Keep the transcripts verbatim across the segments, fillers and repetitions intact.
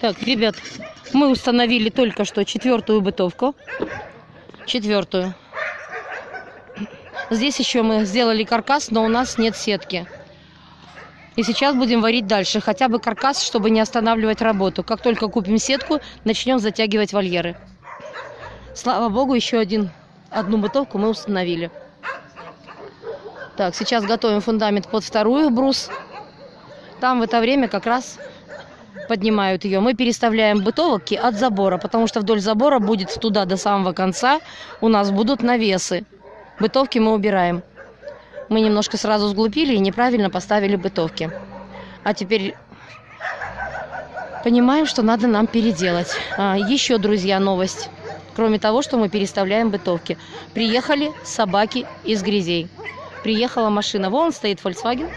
Так, ребят, мы установили только что четвертую бытовку. Четвертую. Здесь еще мы сделали каркас, но у нас нет сетки. И сейчас будем варить дальше. Хотя бы каркас, чтобы не останавливать работу. Как только купим сетку, начнем затягивать вольеры. Слава богу, еще один, одну бытовку мы установили. Так, сейчас готовим фундамент под вторую брус. Там в это время как раз поднимают ее. Мы переставляем бытовки от забора, потому что вдоль забора будет туда до самого конца. У нас будут навесы. Бытовки мы убираем. Мы немножко сразу сглупили и неправильно поставили бытовки. А теперь понимаем, что надо нам переделать. А, еще, друзья, новость. Кроме того, что мы переставляем бытовки. Приехали собаки из грязей. Приехала машина. Вон стоит Volkswagen.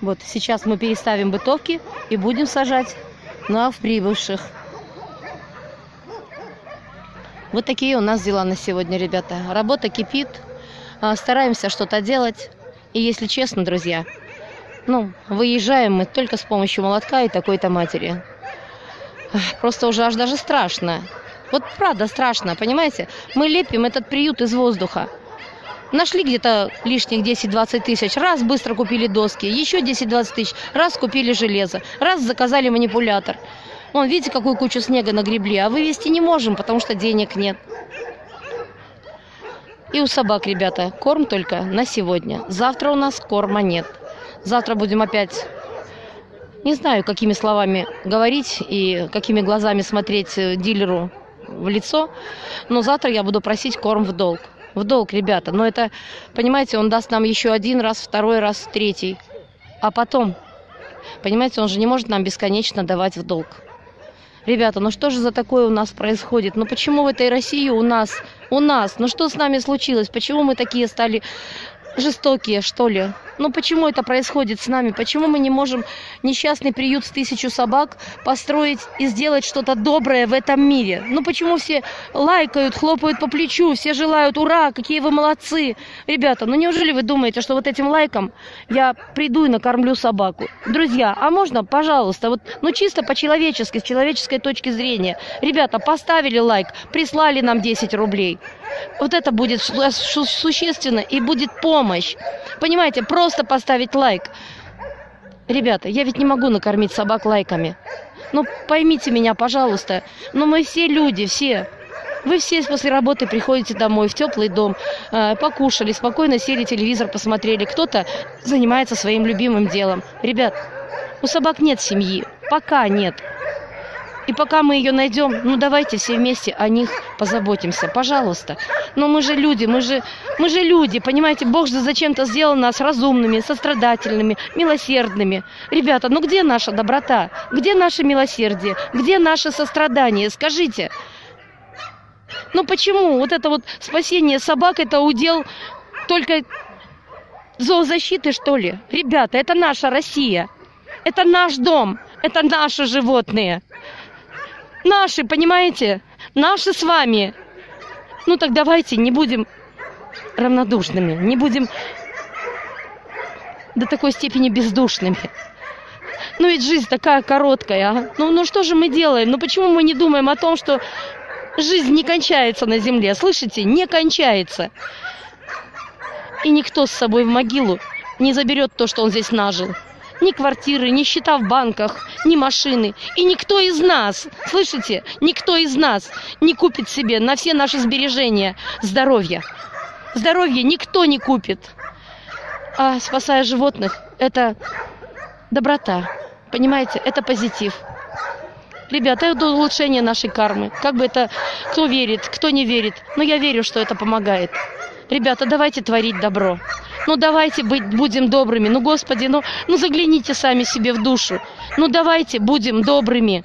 Вот, сейчас мы переставим бытовки и будем сажать на прибывших. Вот такие у нас дела на сегодня, ребята. Работа кипит, стараемся что-то делать. И если честно, друзья, ну, выезжаем мы только с помощью молотка и такой-то матери. Просто уже аж даже страшно. Вот правда страшно, понимаете? Мы лепим этот приют из воздуха. Нашли где-то лишних десять-двадцать тысяч, раз быстро купили доски, еще десять-двадцать тысяч, раз купили железо, раз заказали манипулятор. Вон, видите, какую кучу снега нагребли, а вывезти не можем, потому что денег нет. И у собак, ребята, корм только на сегодня. Завтра у нас корма нет. Завтра будем опять, не знаю, какими словами говорить и какими глазами смотреть дилеру в лицо, но завтра я буду просить корм в долг. В долг, ребята. Но это, понимаете, он даст нам еще один раз, второй раз, третий. А потом, понимаете, он же не может нам бесконечно давать в долг. Ребята, ну что же за такое у нас происходит? Ну почему в этой России у нас, у нас, ну что с нами случилось? Почему мы такие стали жестокие, что ли? Ну почему это происходит с нами? Почему мы не можем несчастный приют с тысячу собак построить и сделать что-то доброе в этом мире? Ну почему все лайкают, хлопают по плечу, все желают «Ура, какие вы молодцы!» Ребята, ну неужели вы думаете, что вот этим лайком я приду и накормлю собаку? Друзья, а можно, пожалуйста, вот, ну чисто по-человечески, с человеческой точки зрения. Ребята, поставили лайк, прислали нам десять рублей. Вот это будет су- существенно и будет помощь. Понимаете, просто поставить лайк. Ребята, я ведь не могу накормить собак лайками. Ну, поймите меня, пожалуйста. Но мы все люди, все. Вы все после работы приходите домой, в теплый дом, покушали, спокойно сели, телевизор посмотрели. Кто-то занимается своим любимым делом. Ребят, у собак нет семьи. Пока нет. И пока мы ее найдем, ну давайте все вместе о них позаботимся, пожалуйста. Но мы же люди, мы же, мы же люди, понимаете, Бог же зачем-то сделал нас разумными, сострадательными, милосердными. Ребята, ну где наша доброта? Где наше милосердие? Где наше сострадание? Скажите. Ну почему вот это вот спасение собак, это удел только зоозащиты, что ли? Ребята, это наша Россия, это наш дом, это наши животные. Наши, понимаете? Наши с вами. Ну так давайте не будем равнодушными, не будем до такой степени бездушными. Ну ведь жизнь такая короткая, а? Ну, ну что же мы делаем? Ну почему мы не думаем о том, что жизнь не кончается на земле? Слышите? Не кончается. И никто с собой в могилу не заберет то, что он здесь нажил. Ни квартиры, ни счета в банках, ни машины. И никто из нас, слышите, никто из нас не купит себе на все наши сбережения здоровье. Здоровье никто не купит. А спасая животных, это доброта, понимаете, это позитив. Ребята, это улучшение нашей кармы. Как бы это, кто верит, кто не верит, но я верю, что это помогает. Ребята, давайте творить добро. Ну давайте быть, будем добрыми. Ну, Господи, ну, ну загляните сами себе в душу. Ну давайте будем добрыми.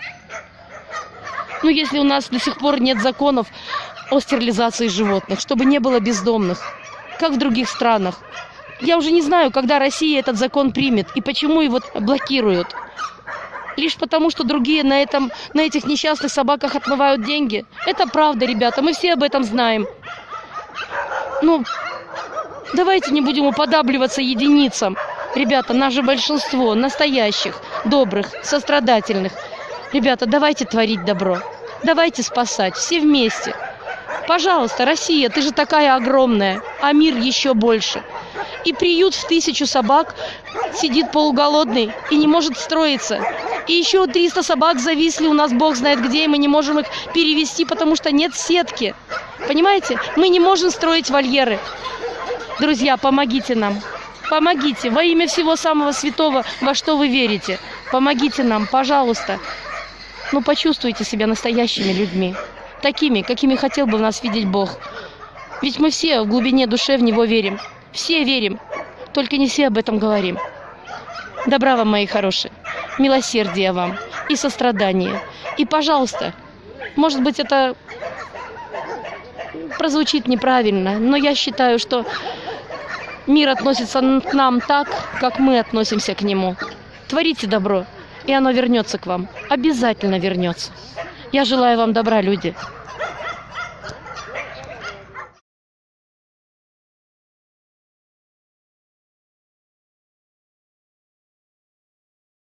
Ну если у нас до сих пор нет законов о стерилизации животных, чтобы не было бездомных, как в других странах. Я уже не знаю, когда Россия этот закон примет и почему его блокируют. Лишь потому, что другие на, этом, на этих несчастных собаках отмывают деньги. Это правда, ребята, мы все об этом знаем. Ну... Давайте не будем уподабливаться единицам. Ребята, нас же большинство настоящих, добрых, сострадательных. Ребята, давайте творить добро. Давайте спасать. Все вместе. Пожалуйста, Россия, ты же такая огромная, а мир еще больше. И приют в тысячу собак сидит полуголодный и не может строиться. И еще триста собак зависли у нас бог знает где, и мы не можем их перевести, потому что нет сетки. Понимаете? Мы не можем строить вольеры. Друзья, помогите нам. Помогите. Во имя всего самого святого, во что вы верите. Помогите нам, пожалуйста. Ну, почувствуйте себя настоящими людьми. Такими, какими хотел бы в нас видеть Бог. Ведь мы все в глубине души в Него верим. Все верим. Только не все об этом говорим. Добра вам, мои хорошие. Милосердия вам. И сострадания. И, пожалуйста, может быть, это прозвучит неправильно, но я считаю, что мир относится к нам так, как мы относимся к нему. Творите добро, и оно вернется к вам. Обязательно вернется. Я желаю вам добра, люди.